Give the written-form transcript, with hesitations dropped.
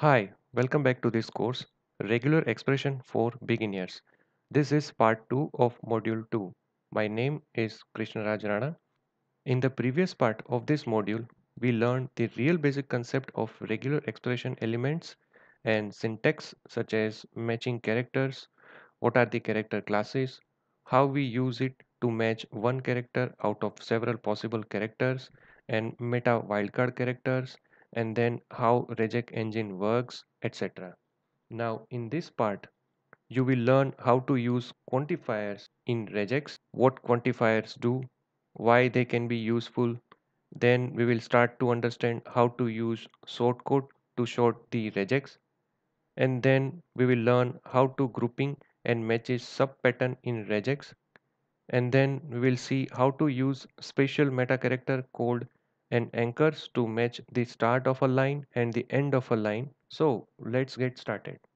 Hi, welcome back to this course, Regular Expression for Beginners. This is part 2 of module 2. My name is Krishna Raj Rana. In the previous part of this module, we learned the real basic concept of regular expression elements and syntax such as matching characters, what are the character classes, how we use it to match one character out of several possible characters and meta wildcard characters, and then how reject engine works, etc. Now in this part you will learn how to use quantifiers in rejects, what quantifiers do, why they can be useful. Then we will start to understand how to use shortcode to sort the rejects, and then we will learn how to grouping and matches subpattern in rejects, and then we will see how to use special meta character called and anchors to match the start of a line and the end of a line. So let's get started.